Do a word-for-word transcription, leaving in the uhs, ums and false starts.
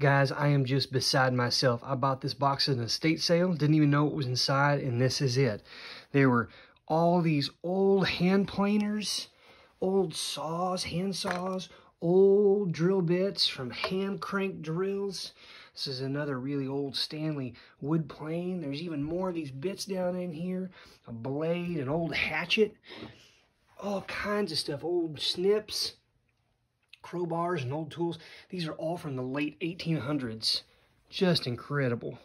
Guys, I am just beside myself. I bought this box at an estate sale, didn't even know what was inside, and this is it. There were all these old hand planers, old saws, hand saws, old drill bits from hand crank drills. This is another really old Stanley wood plane. There's even more of these bits down in here. A blade, an old hatchet, all kinds of stuff, old snips, crowbars and old tools. These are all from the late eighteen hundreds. Just incredible.